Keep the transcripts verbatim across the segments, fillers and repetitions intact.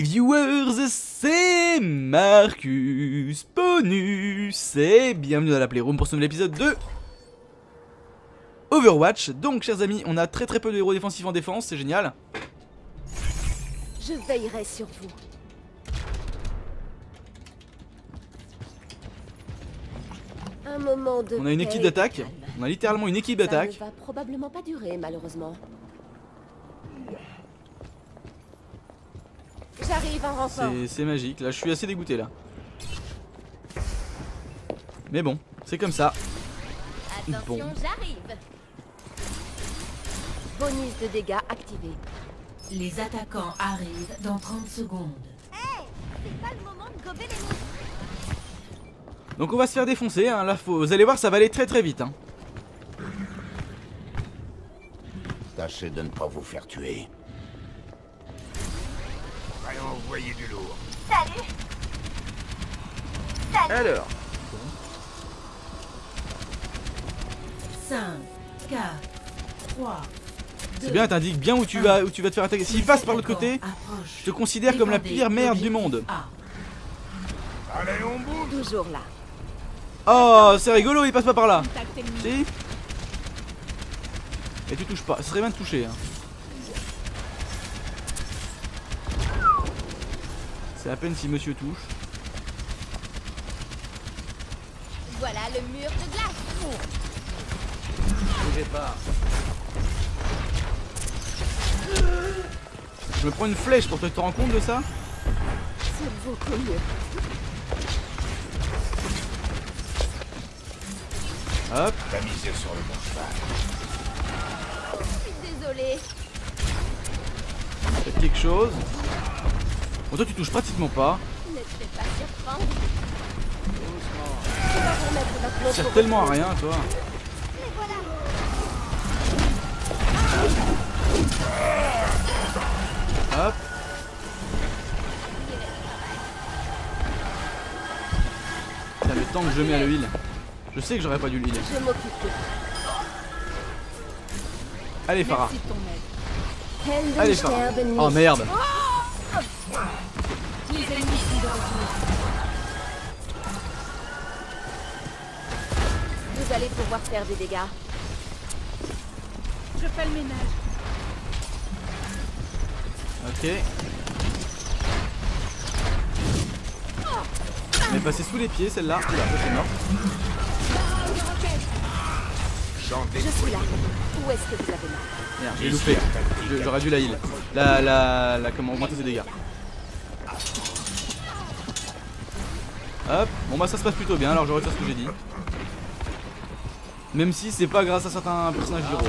les viewers, c'est Marcus Bonus et bienvenue dans la Playroom pour ce nouvel épisode de Overwatch. Donc chers amis, on a très très peu de héros défensifs en défense, c'est génial. Je veillerai sur vous. Un moment de on a une équipe d'attaque, on a littéralement une équipe d'attaque. Ça ne va probablement pas durer malheureusement. J'arrive en renfort. C'est magique, là je suis assez dégoûté là. Mais bon, c'est comme ça. Attention, j'arrive. Bonus de dégâts activé. Les attaquants arrivent dans trente secondes. Hey, c'est pas le moment de gober les monstres. Donc on va se faire défoncer, hein, là faut... vous allez voir ça va aller très très vite. Hein. Tâchez de ne pas vous faire tuer. Envoyer du lourd. Salut. Salut. Alors. cinq, quatre, trois. C'est bien, t'indiques bien où tu vas où tu vas te faire attaquer. S'il passe par l'autre côté, je te considère comme la pire merde du monde. Allez, on bouge. Toujours là. Oh, c'est rigolo, il passe pas par là. Si. Et tu touches pas, ce serait bien de toucher hein. C'est à peine si monsieur touche. Voilà le mur de glace. Bougez pas. Je me prends une flèche pour que tu te rends compte de ça. C'est beaucoup mieux. Hop. La misère sur le bon cheval. Je suis désolé. Faites quelque chose. Bon, toi tu touches pratiquement pas. Ne te fais pas surprendre. Tu tires tellement à rien toi. Mais voilà. Ah. Hop. Putain, le temps que je mets à l'huile. Je sais que j'aurais pas dû l'huile. Je m'occupe. Allez Pharah. Allez Pharah. Oh merde. Vous allez pouvoir faire des dégâts. Je fais le ménage. Ok. Elle est passée sous les pieds celle-là. Là, c'est mort. Je suis là. Où est-ce que vous avez marre? Merde, j'ai loupé. J'aurais dû la heal. La, la, la, comment augmenter ses dégâts. Hop, bon bah ça se passe plutôt bien, alors je retire ce que j'ai dit. Même si c'est pas grâce à certains personnages du roi.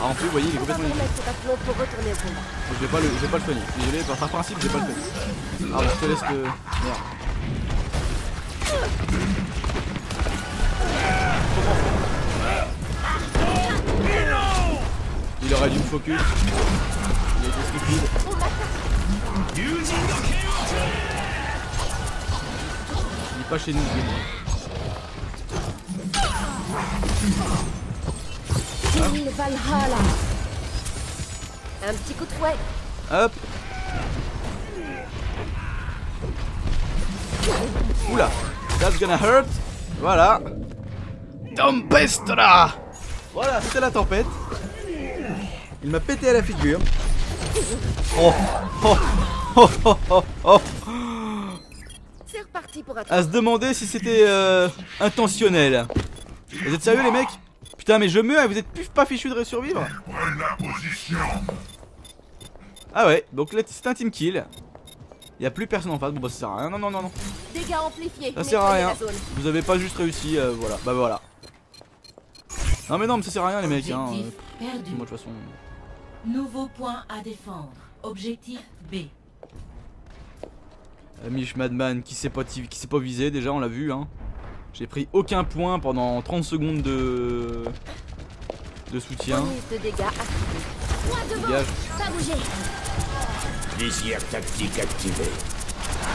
Ah en plus vous voyez il est complètement nul. Je vais pas le, je vais pas le soigner, désolé, par principe je vais pas le soigner. Alors je te laisse que... Merde. Il aurait dû me focus. Il était stupide. Il est pas chez nous. Un petit coup de fouet. Hop. Oula. That's gonna hurt. Voilà. Tempestra. Voilà, c'était la tempête. Il m'a pété à la figure. Oh oh oh oh oh oh. C'est reparti pour attraper. À se demander si c'était euh, intentionnel. Vous êtes sérieux les mecs? Putain mais je meurs et vous êtes plus pas fichu de survivre. Ah ouais, donc là c'est un team kill. Il y a plus personne en face. Bon bah ça sert à rien. Non non non non. Dégâts amplifiés. Ça sert à rien. Vous avez pas juste réussi euh, voilà. Bah voilà. Non mais non mais ça sert à rien les mecs hein. Perdu. Moi de toute façon. Nouveau point à défendre. Objectif B. Amish Madman qui s'est pas, qui s'est pas visé déjà, on l'a vu hein. J'ai pris aucun point pendant trente secondes de de soutien. De dégâts activés. Dégage. Pas bouger. Désir tactique activé.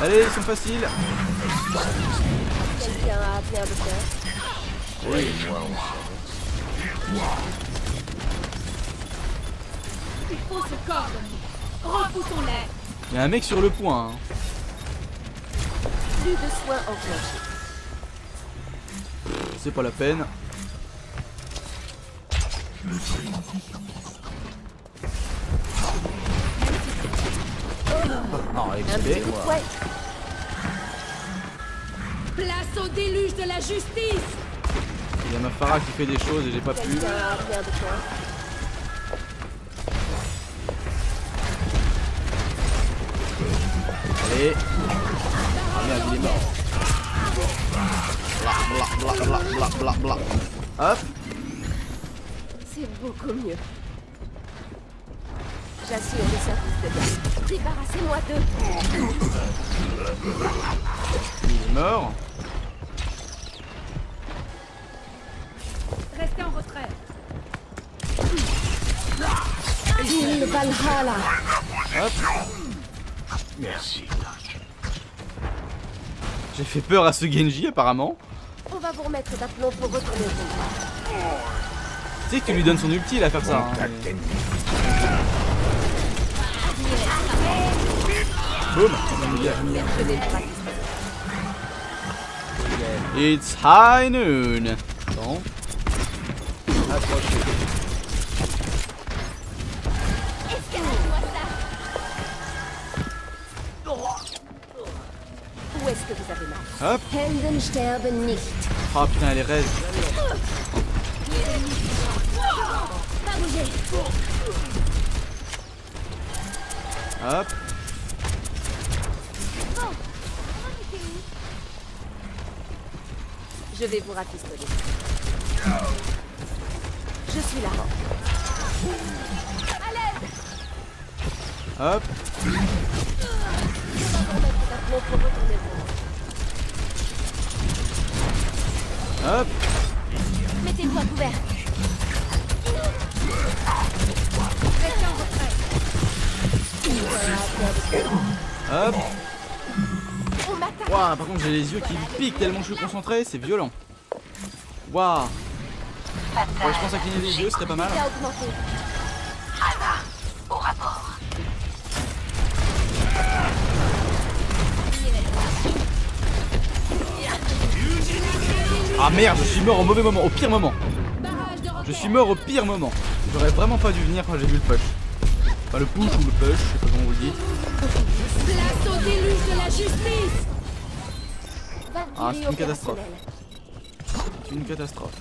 Allez, ils sont faciles. Quelqu'un a appelé un docteur. Oui, moi on sort. Il faut se coordonner. Repoussons-les. Il y a un mec sur le point. Hein. Plus de soins enclenchés. C'est pas la peine. Non, elle est explosée. Place au déluge de la justice. Il y a ma Pharah qui fait des choses et j'ai pas pu. Allez. Merde, il est mort. Bla bla bla bla bla bla bla. Hop. C'est beaucoup mieux. J'assure le service de base. Débarrassez-moi d'eux. Il est mort. Restez en retrait. Il le Valhalla. Hop. Merci. J'ai fait peur à ce Genji apparemment. On va vous remettre d'aplomb pour retourner au combat. Tu sais que tu lui donnes son ulti à faire ça. Hein, mais... Boom. It's high noon. Bon. Où est-ce que vous avez marre? Hop. Helden sterben nicht. Oh putain, elle est raide. Hop. Je vais vous rafistoler. Je suis là. À l'aide. Hop. Hop. Mettez-vous à couvert. Restez en retrait. Hop. Waouh, par contre j'ai les yeux qui piquent tellement je suis concentré, c'est violent. Waouh. Ouais, je pense à cligner les yeux, serait pas mal. Au rapport. Ah merde, je suis mort au mauvais moment, au pire moment. Je suis mort au pire moment. J'aurais vraiment pas dû venir quand j'ai vu le push. Enfin le push ou le push, je sais pas comment vous le dites. Place au déluge de la justice. Ah, c'est une catastrophe. C'est une catastrophe.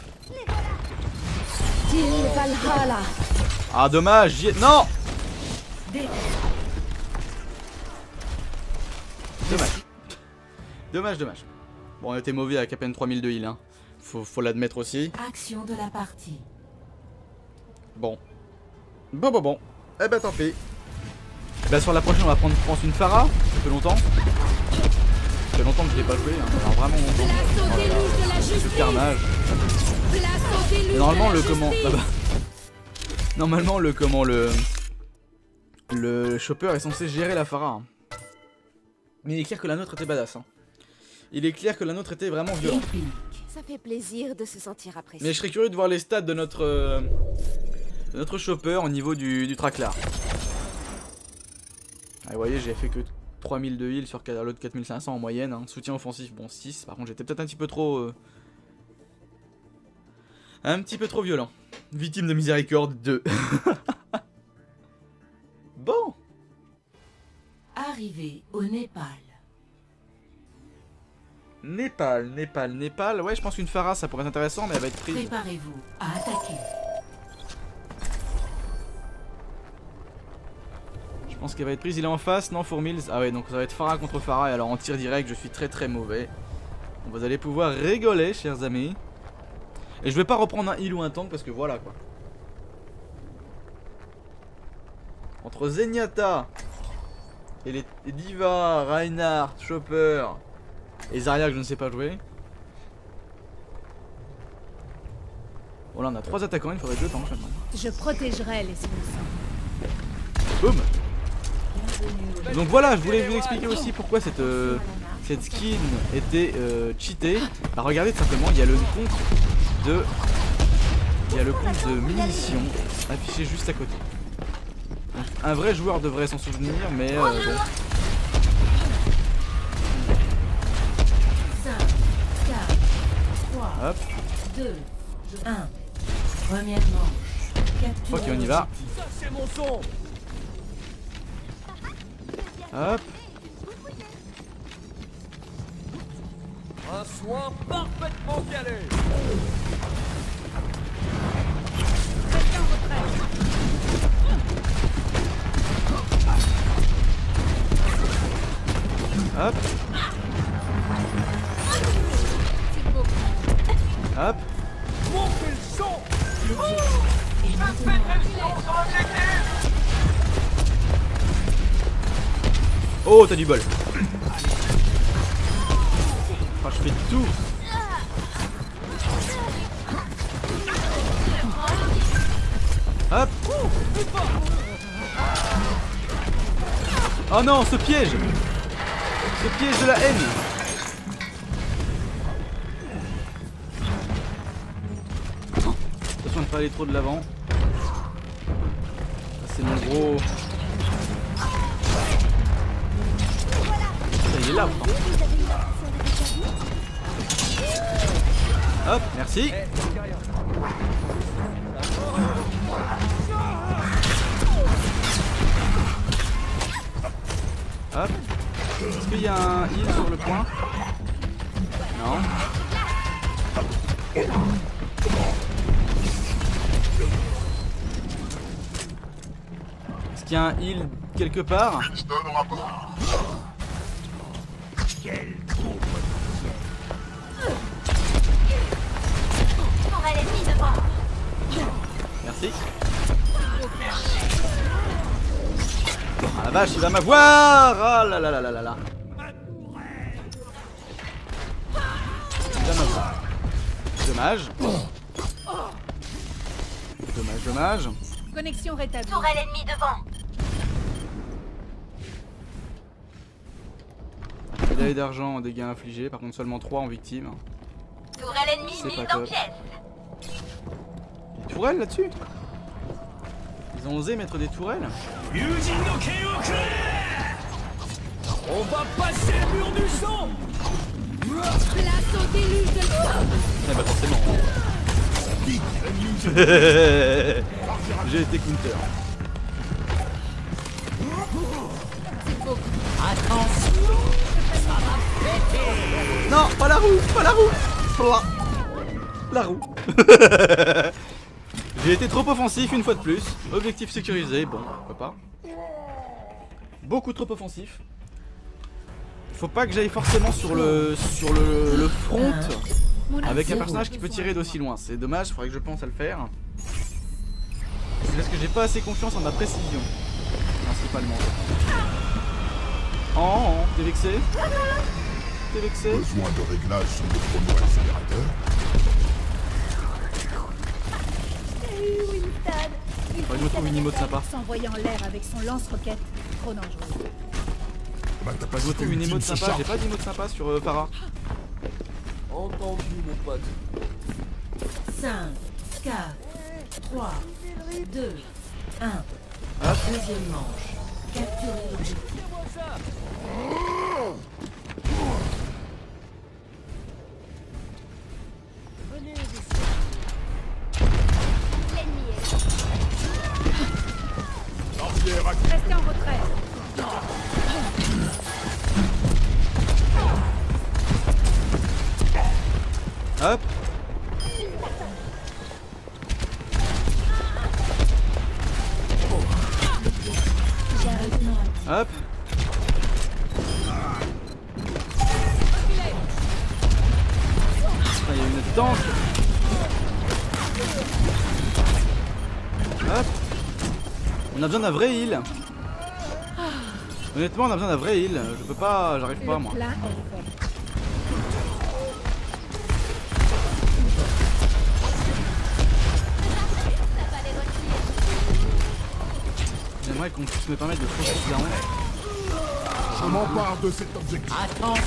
Ah, dommage, j'y ai... Non! Dommage. Dommage, dommage. Bon, on était mauvais avec à peine trois mille de heal, hein. Faut, faut l'admettre aussi. Action de la partie. Bon. Bon, bon, bon. Eh ben, tant pis. Eh ben, sur la prochaine, on va prendre, je pense, une Pharah. Ça fait longtemps. Ça fait longtemps que je l'ai pas joué, hein. Alors vraiment longtemps. Voilà. C'est le carnage. Et normalement le comment là-bas. Normalement le comment le le chopper est censé gérer la Pharah. Hein. Mais il est clair que la nôtre était badass. Hein. Il est clair que la nôtre était vraiment violente. Ça fait plaisir de se sentir apprécié. Mais je serais curieux de voir les stats de notre euh, de notre chopper au niveau du, du traclard. Ah, vous voyez, j'ai fait que trois mille de heal sur l'autre quatre mille cinq cents en moyenne, hein. Soutien offensif, bon six, par contre j'étais peut-être un petit peu trop... Euh... Un petit peu trop violent. Victime de miséricorde deux. Bon. Arrivé au Népal. Népal, Népal, Népal. Ouais, je pense qu'une Pharah ça pourrait être intéressant, mais elle va être prise. Préparez-vous à attaquer. Je pense qu'elle va être prise, il est en face, non, Fourmils. Ah ouais, donc ça va être Pharah contre Pharah, et alors en tir direct, je suis très très mauvais. Vous allez pouvoir rigoler, chers amis. Et je vais pas reprendre un heal ou un tank, parce que voilà, quoi. Entre Zenyatta, et les et D.Va, Reinhardt, Chopper, et Zarya, que je ne sais pas jouer. Voilà, on a trois attaquants, il faudrait deux tanks, maintenant. Je protégerai les innocents. Boum. Donc voilà, je voulais vous expliquer aussi pourquoi cette, euh, cette skin était euh, cheatée. Bah regardez tout simplement, il y a le compte de il y a le compte de munitions affiché juste à côté. un vrai joueur devrait s'en souvenir, mais euh, bon. Hop. deux, un. Première manche. Ok, on y va. Ça, c'est mon son. Hop. Un soin parfaitement calé. Hop. Hop. Montez le son. Oh, je vais te mettre le son sur l'objectif. Oh, t'as du bol. Oh, je fais tout. Hop. Oh non, ce piège. Ce piège de la haine. Attention de ne pas aller trop de l'avant. C'est mon gros. Il est là. Hop, merci. Hop. Est-ce qu'il y a un heal sur le point? Non. Est-ce qu'il y a un heal quelque part? Quel trou. Merci. Ah la vache, il va m'avoir. Ah là là là là là là. Il va m'avoir. Dommage. Dommage, dommage. Connexion rétablie. Tourelle ennemie devant. Médaille d'argent en dégâts infligés, par contre seulement trois en victime. Tourelle ennemie mise en pièces. Des tourelles là-dessus? Ils ont osé mettre des tourelles? On va passer le mur du sang. Place au déluge de l'eau. Ah bah forcément. J'ai été counter. Attention. Non, pas la roue, pas la roue. La, la roue. J'ai été trop offensif une fois de plus. Objectif sécurisé, bon, pourquoi pas. Beaucoup trop offensif. Faut pas que j'aille forcément sur le sur le, le front avec un personnage qui peut tirer d'aussi loin. C'est dommage, faudrait que je pense à le faire. C'est parce que j'ai pas assez confiance en ma précision, principalement. Oh, t'es vexé? T'es vexé? Besoin de réglage sur le chrono accélérateur. Faudrait que je trouve une emote sympa. S'envoyer en l'air avec son lance-roquette, trop dangereux. Bah t'as pas trouvé une emote sympa, j'ai pas d'emote sympa sur euh, Pharah. Entendu mon pote. cinq, quatre, trois, deux, un. Hop. Deuxième manche. Capturer l'objectif. Restez en retrait. Hop. Hop. Il y a une tank. Hop. On a besoin d'un vrai heal. Honnêtement, on a besoin d'un vrai heal. Je peux pas, j'arrive pas moi. J'aimerais qu'on puisse me permettre de faucher la honte. Je m'empare de cet objectif. Attention,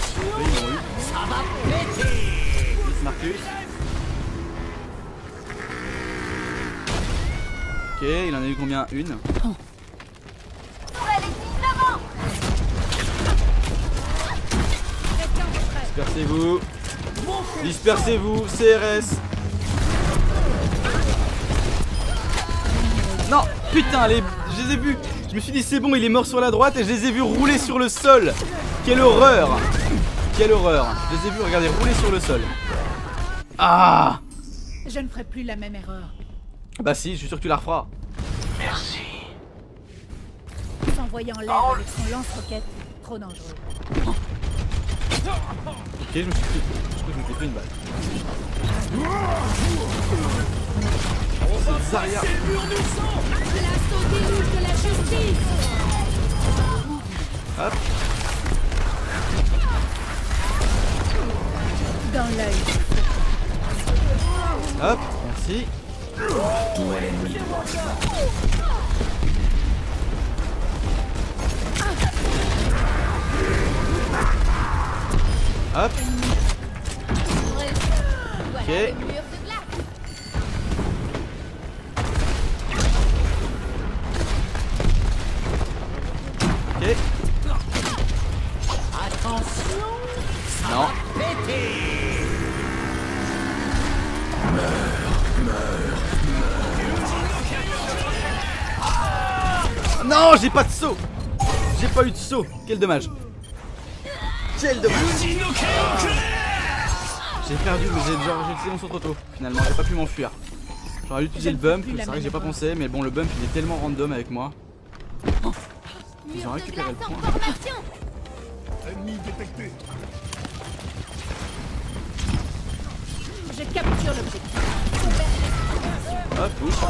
ça va péter. Marcus. Ok, il en a eu combien? Une. Dispersez-vous. Dispersez-vous, C R S. Non, putain, les... je les ai vus. Je me suis dit c'est bon, il est mort sur la droite et je les ai vus rouler sur le sol. Quelle horreur. Quelle horreur. Je les ai vus, regardez, rouler sur le sol. Ah. Je ne ferai plus la même erreur. Bah si, je suis sûr que tu la referas. Merci. S'envoyer en l'air avec son lance-roquette, trop dangereux. Ok, je me suis pris. Je crois que je me suis pris une balle. Zarya. C'est le mur du sang. Place au déluge de la justice. Hop. Dans l'œil. Hop, merci. Hop. Ok. Ok. Attention. Non. Non, j'ai pas de saut. J'ai pas eu de saut. Quel dommage. Quel dommage. J'ai perdu, mais j'ai genre utilisé mon saut trop tôt. Finalement, j'ai pas pu m'enfuir. J'aurais dû utiliser le bump, c'est vrai que j'ai pas pensé, mais bon, le bump il est tellement random avec moi. Ils ont récupéré le point. Je capture l'objectif. Hop, ouf.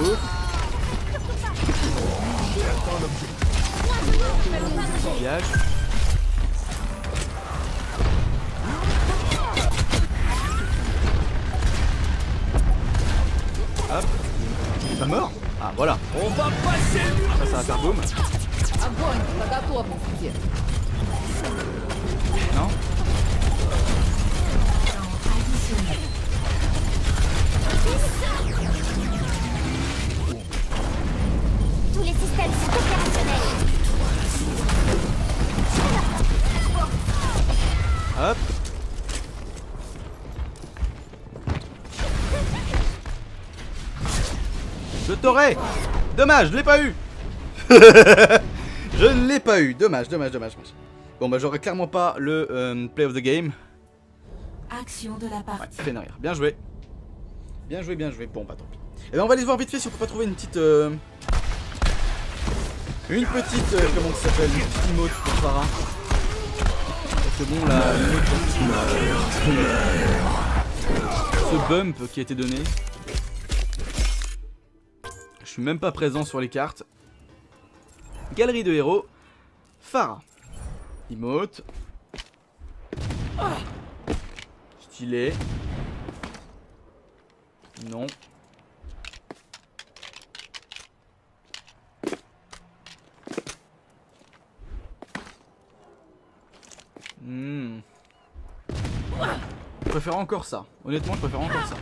Ouf. Pillage. Hop. Il est pas mort. Ah voilà. On va passer. Ça, ça va faire boum. Non. Tous les systèmes sont opérationnels. Hop. Je t'aurais. Dommage, je l'ai pas eu. Je ne l'ai pas eu. Dommage, dommage, dommage. Bon bah j'aurais clairement pas le euh, play of the game. Action de la partie. Ouais, fait derrière. Bien joué. Bien joué, bien joué. Bon bah tant pis. Et ben on va aller voir vite fait si on peut pas trouver une petite... Euh... Une petite, euh, comment ça s'appelle, une petite emote pour Pharah. C'est bon là, ce bump qui a été donné. Je suis même pas présent sur les cartes. Galerie de héros, Pharah. Emote. Stylet. Non. Hmm. Je préfère encore ça. Honnêtement, je préfère encore ça.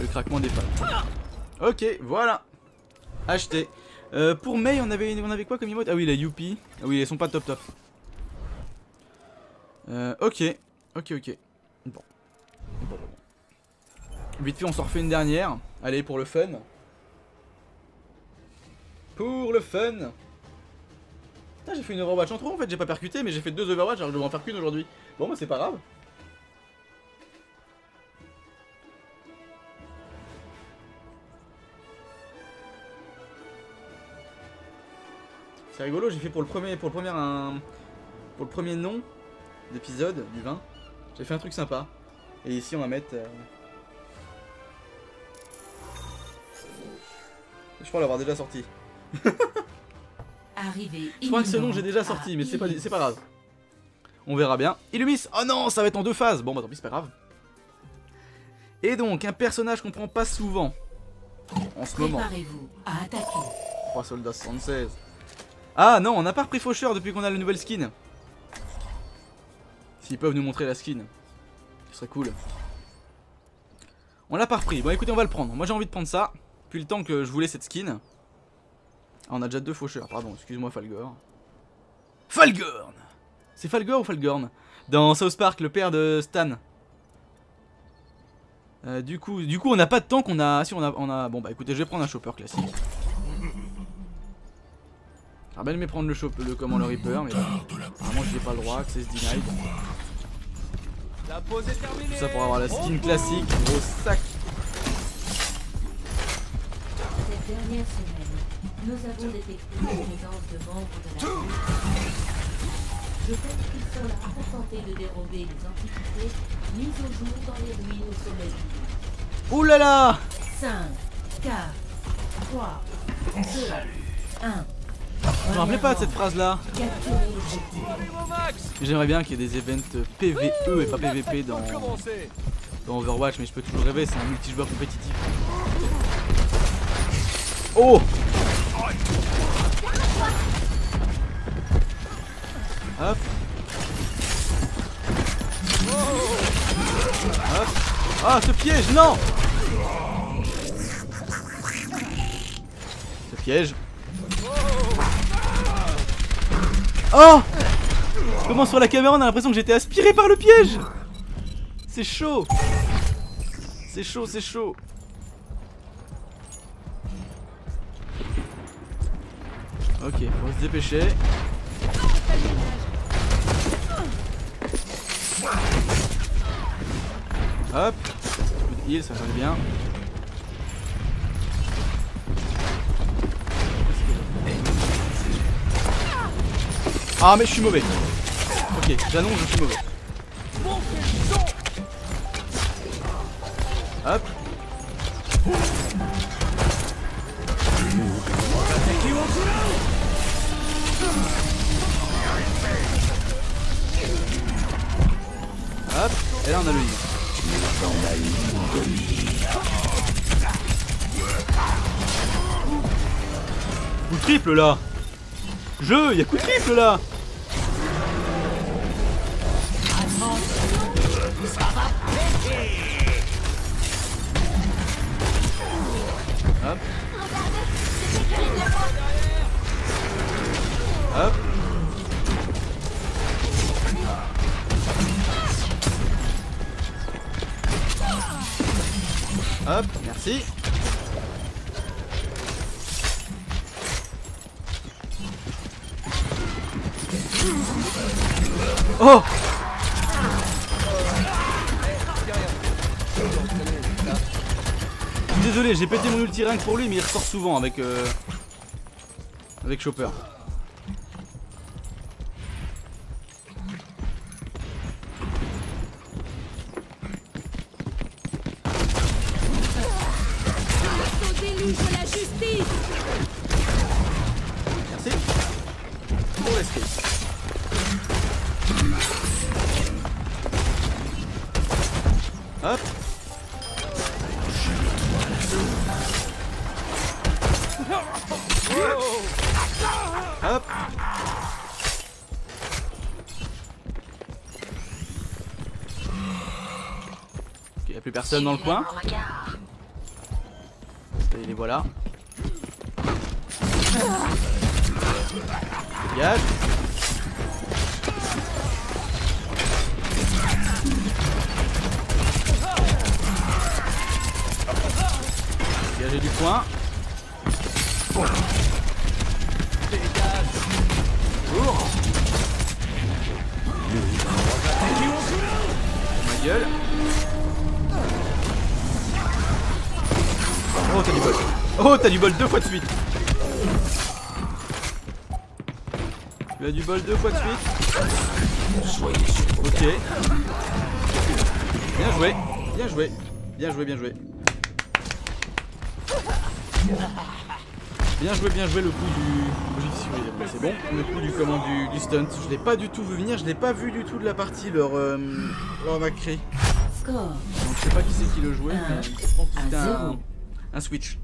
Le craquement des pattes. Ok, voilà. Acheté. Euh, pour May, on avait, on avait quoi comme emote? Ah oui, la Youpi. Ah oui, elles sont pas top top. Euh, ok. Ok, ok. Bon. Bon. Vite fait, on s'en refait une dernière. Allez, pour le fun. Pour le fun. J'ai fait une Overwatch en trop en fait, j'ai pas percuté, mais j'ai fait deux Overwatch, alors je devrais en faire qu'une aujourd'hui. Bon bah c'est pas grave. C'est rigolo, j'ai fait pour le premier pour le premier un, pour le premier nom d'épisode du vingt. J'ai fait un truc sympa. Et ici on va mettre euh... je crois l'avoir déjà sorti. Arrivé, je crois que ce nom j'ai déjà sorti, mais c'est pas, pas grave. On verra bien. Illumis. Oh non, ça va être en deux phases. Bon bah tant pis, c'est pas grave. Et donc, un personnage qu'on prend pas souvent. En ce moment. À attaquer. trois soldats soixante-seize. Ah non, on n'a pas repris Faucheur depuis qu'on a la nouvelle skin. S'ils peuvent nous montrer la skin, ce serait cool. On l'a pas repris. Bon écoutez, on va le prendre. Moi j'ai envie de prendre ça. Depuis le temps que je voulais cette skin. Ah, on a déjà deux faucheurs, pardon, excuse-moi Falgorn. Falgorn. C'est Falgor ou Falgorn? Dans South Park, le père de Stan. Euh, du coup, du coup, on n'a pas de temps qu'on a... Si, on a, on a... Bon, bah écoutez, je vais prendre un chopper classique. Ah ben, mais prendre le chopper, le, comment, le Reaper, mais... Vraiment, j'ai pas le droit, que c'est ce denied. La pause est terminée. Tout ça pour avoir la skin classique, gros sac. Cette dernière semaine, nous avons détecté la présence de membres de la famille. Je pense qu'ils sont là pour tenter de dérober les antiquités mises au jour dans les ruines au sommet du monde. Ouh là là ! cinq, quatre, trois, deux, un. Je me rappelais pas de cette phrase là. J'aimerais bien qu'il y ait des events P V E et pas P V P dans, dans Overwatch, mais je peux toujours rêver, c'est un multijoueur compétitif. Oh! Hop! Hop! Ah, ce piège, non! Ce piège. Oh! Comment sur la caméra on a l'impression que j'étais aspiré par le piège! C'est chaud! C'est chaud, c'est chaud! Ok, on va se dépêcher. Hop, coup de heal, ça va bien. Ah mais je suis mauvais. Ok, j'annonce, je suis mauvais. Hop. Hop, et là on a le coup de triple là. Jeu, il y a coup de triple là. Hop. Hop. Hop, merci. Oh! Désolé, j'ai pété mon ulti rank pour lui, mais il ressort souvent avec euh, avec Chopper. Hop. Hop. Ok, y a plus personne dans le coin. Et les voilà. Dégage. J'ai du point. Oh. Ma gueule. Oh t'as du bol. Oh t'as du bol deux fois de suite. Tu as du bol deux fois de suite. Ok. Bien joué. Bien joué. Bien joué, bien joué. Bien joué, bien joué le coup du... C'est bon, le coup du comment du, du stunt. Je l'ai pas du tout vu venir, je l'ai pas vu du tout de la partie leur, euh, leur McCree. Donc je sais pas qui c'est qui le jouait, mais je pense que c'était un, un switch.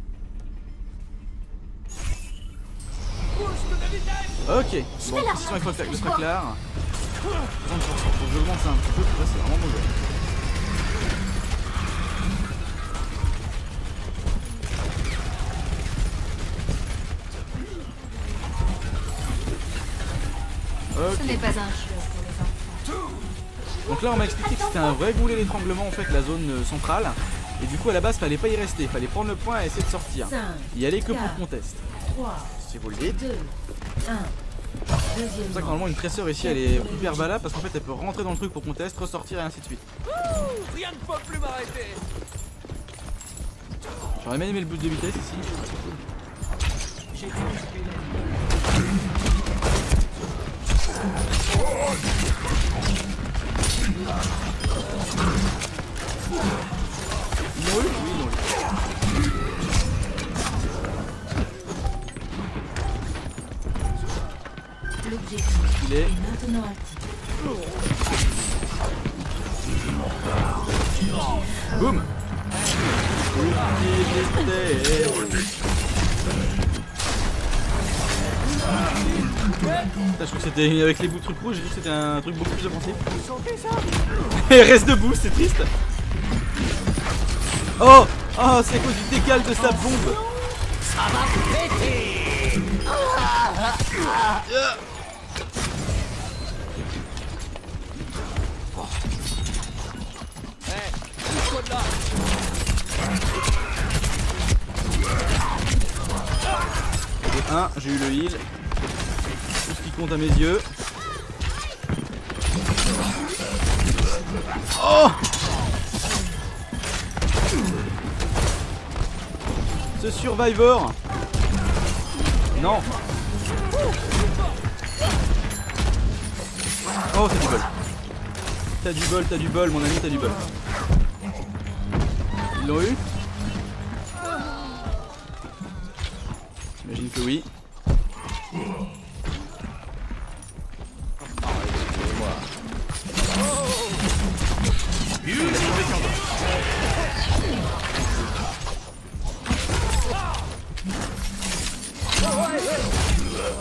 Ok, bon, question avec le sera clair. Faut que j'augmente ça un petit peu, là c'est vraiment mauvais. Okay. Ce n'est pas un jeu. Donc là on m'a expliqué que c'était un vrai boulet d'étranglement en fait, la zone centrale. Et du coup à la base fallait pas y rester, fallait prendre le point et essayer de sortir. Y aller que pour contest. Si vous le dites. C'est pour ça que normalement une tresseur ici elle est hyper valable parce qu'en fait elle peut rentrer dans le truc pour contest, ressortir et ainsi de suite. Rien ne peut plus m'arrêter. J'aurais bien aimé le boost de vitesse ici. Oui, oui, non. L'objectif est... est maintenant actif. Boum. Je crois que c'était avec les bouts de trucs rouges, j'ai vu que c'était un truc beaucoup plus avancé. Et reste debout, c'est triste. Oh, oh, c'est à cause du décal de sa bombe. Ça va péter. un, j'ai eu le heal. Tout ce qui compte à mes yeux. Oh. Ce survivor. Non. Oh, c'est du bol. T'as du bol, t'as du bol, mon ami, t'as du bol. Ils l'ont eu? J'imagine que oui.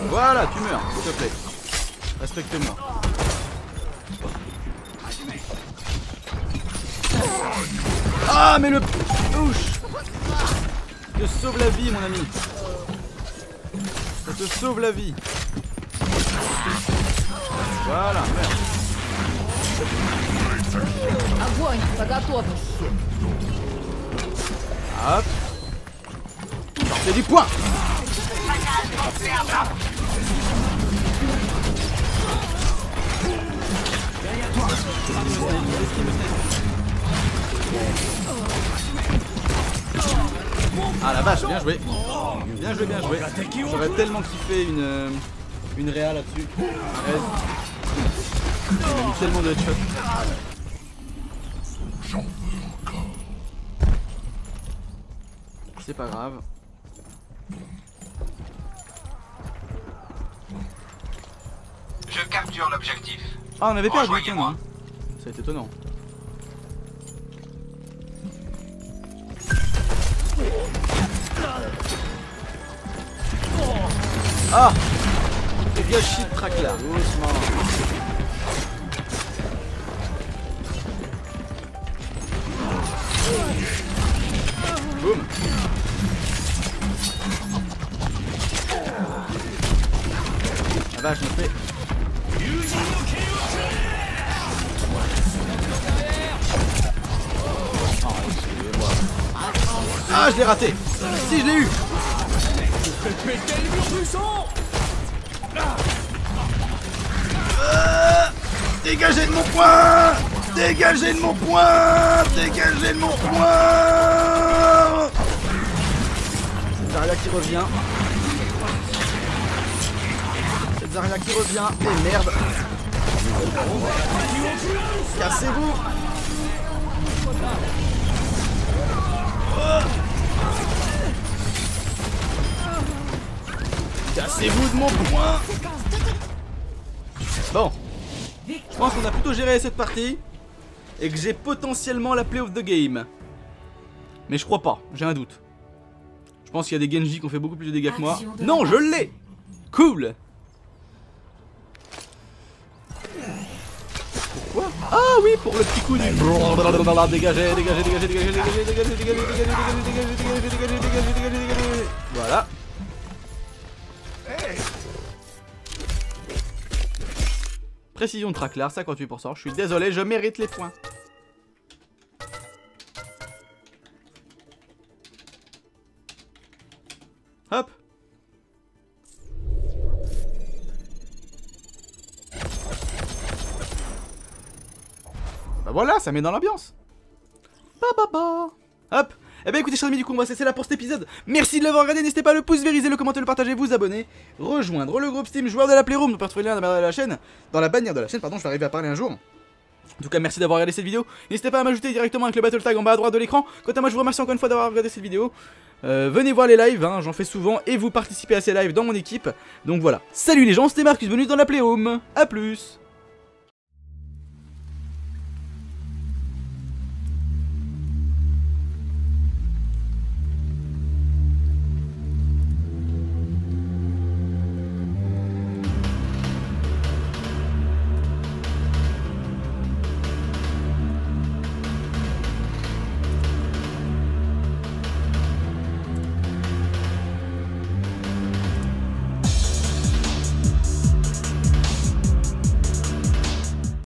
Voilà, tu meurs, s'il te plaît. Respecte-moi. Ah, mais le touche. Te sauve la vie, mon ami. Ça te sauve la vie. Voilà, merde. Hop. C'est du poing. Ah la vache, bien joué. Bien joué, bien joué. J'aurais tellement kiffé une une réa là-dessus. Il m'a mis tellement de headshots. C'est pas grave. Je capture l'objectif. Ah, on avait perdu le canon. Ça a été étonnant. Ah, c'est gâchis de traque là. Boum. Ah bah je me fais. Ah, je l'ai raté. Si, je l'ai eu. Euh, dégagez de mon point. Dégagez de mon point. Dégagez de mon point. C'est Zarya qui revient. C'est Zarya qui revient. Et merde. Cassez-vous. Cassez-vous de mon point. Bon, je pense qu'on a plutôt géré cette partie et que j'ai potentiellement la play of the game. Mais je crois pas, j'ai un doute. Je pense qu'il y a des Genji qui ont fait beaucoup plus de dégâts que moi. Non, je l'ai. Cool. Pourquoi? Ah oui, pour le petit coup du... Dégagez, dégagez, dégagez, dégagez, dégagez, dégagez, dégagez, dégagez, dégagez, dégagez, dégagez. Voilà. Précision de Traclar, cinquante-huit pour cent. Je suis désolé, je mérite les points. Hop. Bah voilà, ça met dans l'ambiance. Bah bah bah. Hop. Eh ben écoutez chers amis, du coup on va cesser là pour cet épisode. Merci de l'avoir regardé, n'hésitez pas à le pouce, vériser, le commenter, le partager, vous abonner, rejoindre le groupe Steam joueur de la Playroom, nous pouvez retrouver le lien dans la chaîne, dans la bannière de la chaîne, pardon, je vais arriver à parler un jour. En tout cas, merci d'avoir regardé cette vidéo. N'hésitez pas à m'ajouter directement avec le battle tag en bas à droite de l'écran. Quant à moi, je vous remercie encore une fois d'avoir regardé cette vidéo. Euh, venez voir les lives, hein, j'en fais souvent et vous participez à ces lives dans mon équipe. Donc voilà. Salut les gens, c'était Marcus Bonus dans la Playroom. A plus.